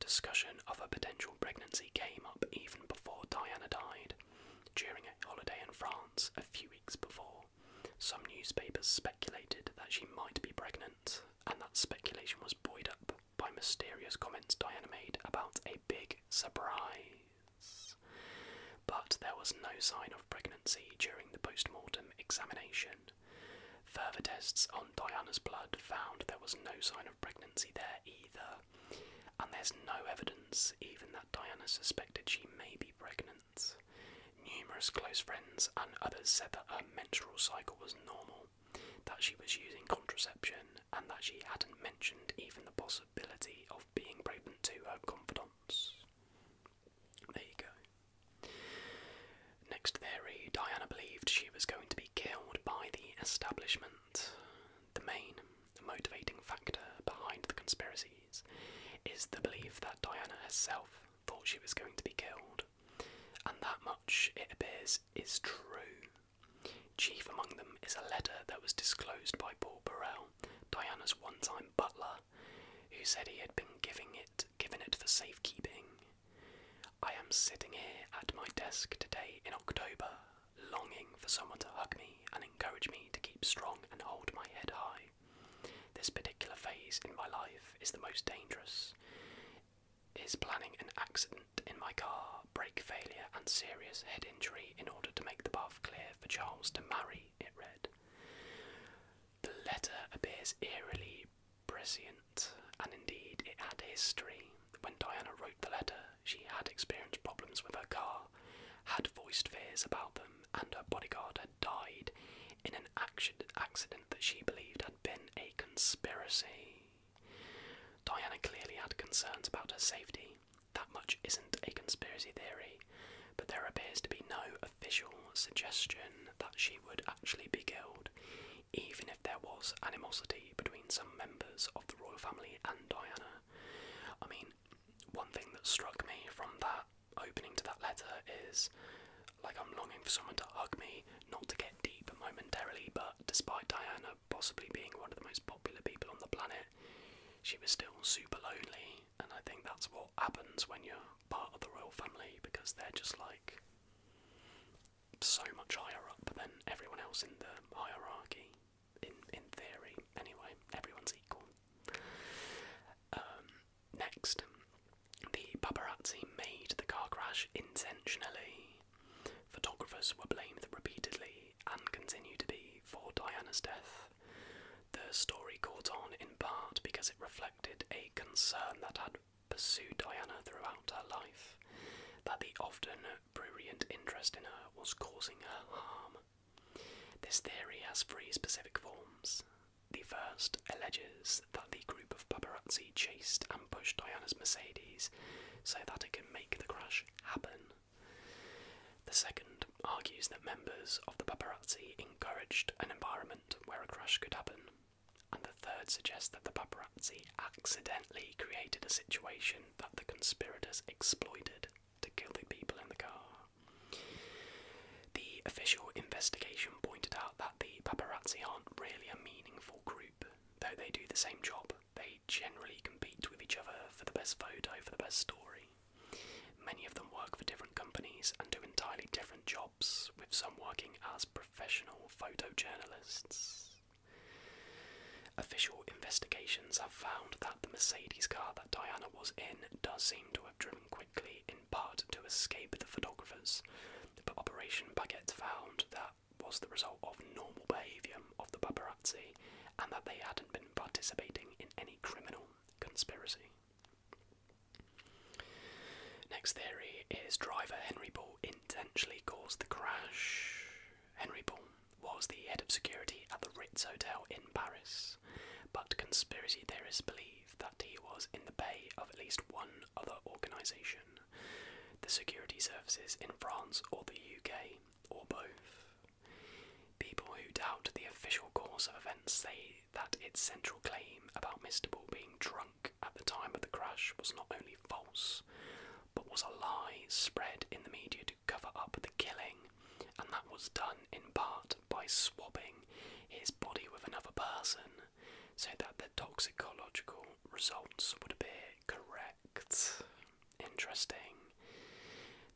Discussion of a potential pregnancy came up even before Diana died. During a holiday in France a few weeks before, some newspapers speculated that she might be pregnant, and that speculation was buoyed up by mysterious comments Diana made about a big surprise. But there was no sign of pregnancy during the post-mortem examination. Further tests on Diana's blood found there was no sign of pregnancy there either, and there's no evidence even that Diana suspected she may be pregnant. Numerous close friends and others said that her menstrual cycle was normal, that she was using contraception, and that she hadn't mentioned even the possibility of being pregnant to her confidants. There you go. Next theory, Diana believed she was going to be killed by the establishment. The main motivating factor behind the conspiracies is the belief that Diana herself thought she was going to be killed, and that much, it appears, is true. Chief among them is a letter that was disclosed by Paul Burrell, Diana's one-time butler, who said he had been given it for safekeeping. I am sitting here at my desk today in October, longing for someone to hug me and encourage me to keep strong and hold my head high. This particular phase in my life is the most dangerous. Is planning an accident in my car, brake failure and serious head injury in order to make the path clear for Charles to marry, it read. The letter appears eerily prescient, and indeed it had history. When Diana wrote the letter, she had experienced problems with her car, had voiced fears about them, and her bodyguard had died in an accident that she believed had been a conspiracy. Diana clearly had concerns about her safety. That much isn't a conspiracy theory, but there appears to be no official suggestion that she would actually be killed, even if there was animosity between some members of the royal family and Diana. I mean, one thing that struck me from that opening to that letter is, like, I'm longing for someone to hug me, not to get deep momentarily, but despite Diana possibly being one of the most popular people on the planet, she was still super lonely, and I think that's what happens when you're part of the royal family, because they're just like so much higher up than everyone else in the hierarchy, in theory. Anyway, everyone's equal. Next, the paparazzi made the car crash intentionally. Photographers were blamed repeatedly and continue to be for Diana's death. The story caught on in part because it reflected a concern that had pursued Diana throughout her life, that the often prurient interest in her was causing her harm. This theory has three specific forms. The first alleges that the group of paparazzi chased and pushed Diana's Mercedes so that it could make the crash happen. The second argues that members of the paparazzi encouraged an environment where a crash could happen. And the third suggests that the paparazzi accidentally created a situation that the conspirators exploited to kill the people in the car. The official investigation pointed out that the paparazzi aren't really a meaningful group. Though they do the same job, they generally compete with each other for the best photo, for the best story. Many of them work for different companies and do entirely different jobs, with some working as professional photojournalists. Official investigations have found that the Mercedes car that Diana was in does seem to have driven quickly, in part to escape the photographers, but Operation Paget found that was the result of normal behaviour of the paparazzi and that they hadn't been participating in any criminal conspiracy. Next theory is driver Henri Paul intentionally caused the crash. Henri Paul was the head of security at the Ritz Hotel in Paris, but conspiracy theorists believe that he was in the pay of at least one other organisation, the security services in France or the UK, or both. People who doubt the official course of events say that its central claim about Mr. Paul being drunk at the time of the crash was not only false, but was a lie spread in the media to cover up the killing, and that was done in part by swapping his body with another person so that the toxicological results would appear correct. Interesting.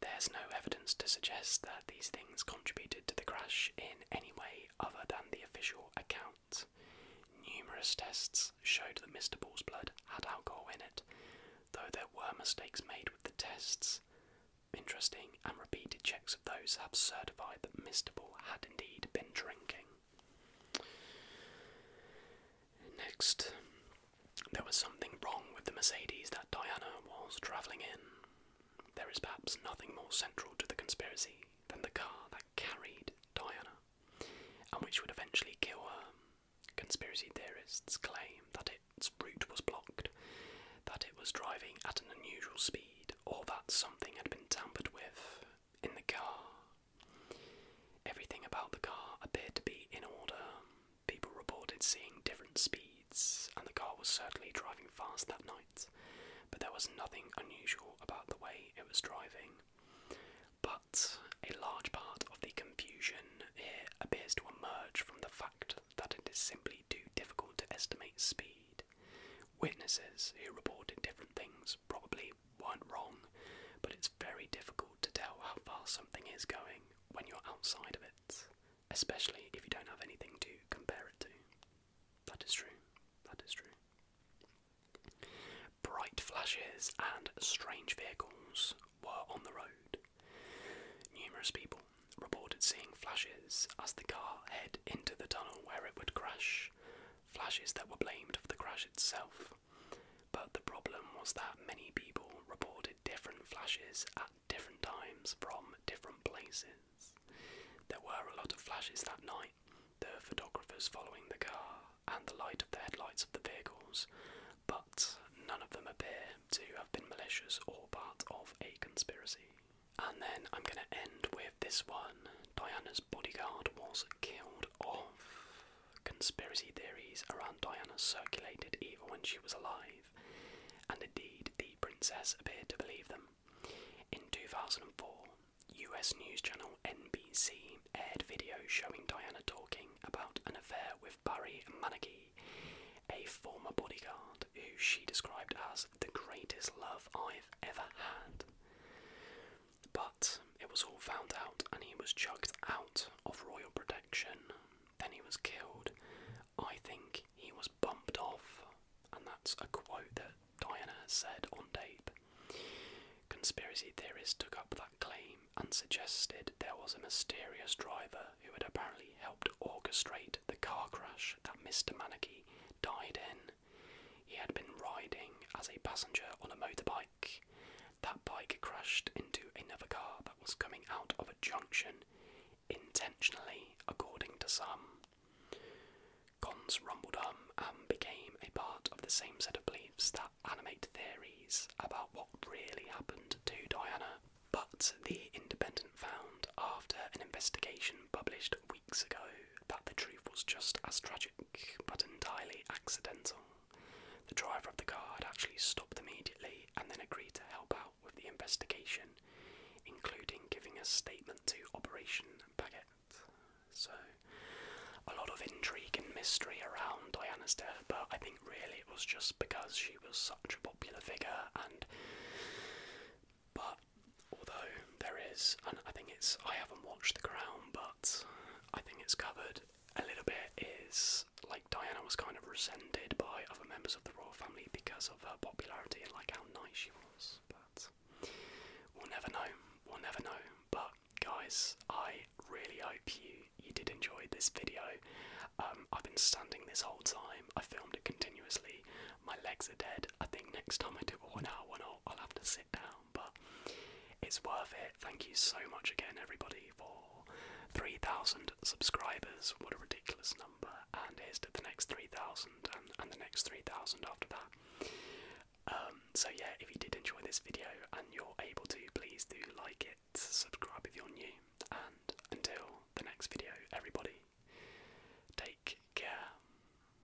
There's no evidence to suggest that these things contributed to the crash in any way other than the official account. Numerous tests showed that Mr. Paul's blood had alcohol in it, though there were mistakes made with the tests. Interesting, and repeated checks of those have certified that Mr. Paul had indeed been drinking. Next, there was something wrong with the Mercedes that Diana was travelling in. There is perhaps nothing more central to the conspiracy than the car that carried Diana, and which would eventually kill her. Conspiracy theorists claim that its route was blocked, that it was driving at an unusual speed, or that something had been tampered with in the car. Everything about the car appeared to be in order. People reported seeing different speeds, and the car was certainly driving fast that night, but there was nothing unusual about the way it was driving. But a large part of the confusion here appears to emerge from the fact that it is simply too difficult to estimate speed. Witnesses who reported different things probably weren't wrong, but it's very difficult to tell how far something is going when you're outside of it, especially if you don't have anything to compare it to. That is true. That is true. Bright flashes and strange vehicles were on the road. Numerous people reported seeing flashes as the car headed into the tunnel where it would crash. flashes that were blamed for the crash itself, but the problem was that many people reported different flashes at different times from different places. There were a lot of flashes that night, the photographers following the car and the light of the headlights of the vehicles, but none of them appear to have been malicious or part of a conspiracy. And then I'm going to end with this one. Diana's bodyguard was killed off. Conspiracy theories around Diana circulated even when she was alive, and indeed the princess appeared to believe them. In 2004, US news channel NBC aired video showing Diana talking about an affair with Barry Mannakee, a former bodyguard who she described as the greatest love I've ever had. But it was all found out and he was chucked out of royal protection. Then he was killed. I think he was bumped off. And that's a quote that Diana has said on tape. Conspiracy theorists took up that claim and suggested there was a mysterious driver who had apparently helped orchestrate the car crash that Mr. Mannakee died in. He had been riding as a passenger on a motorbike. That bike crashed into another car that was coming out of a junction, intentionally, according to some. Cons rumbled and became a part of the same set of beliefs that animate theories about what really happened to Diana. But The Independent found, after an investigation published weeks ago, that the truth was just as tragic, but entirely accidental. The driver of the car had actually stopped immediately and then agreed to help out with the investigation, including giving a statement to Operation Paget. So, a lot of intrigue and mystery around Diana's death, but I think really it was just because she was such a popular figure. But although there is, and I haven't watched The Crown, but I think it's covered a little bit, is like Diana was kind of resented by other members of the royal family because of her popularity and like how nice she was, but we'll never know. We'll never know. But guys, I really hope you did enjoy this video. I've been standing this whole time. I filmed it continuously. My legs are dead. I think next time I do a 1 hour one, I'll have to sit down, but it's worth it. Thank you so much again, everybody, for 3,000 subscribers. What a ridiculous number. And here's to the next 3,000 and the next 3,000 after that. So yeah, if you did enjoy this video and you're able to, please do like it, subscribe.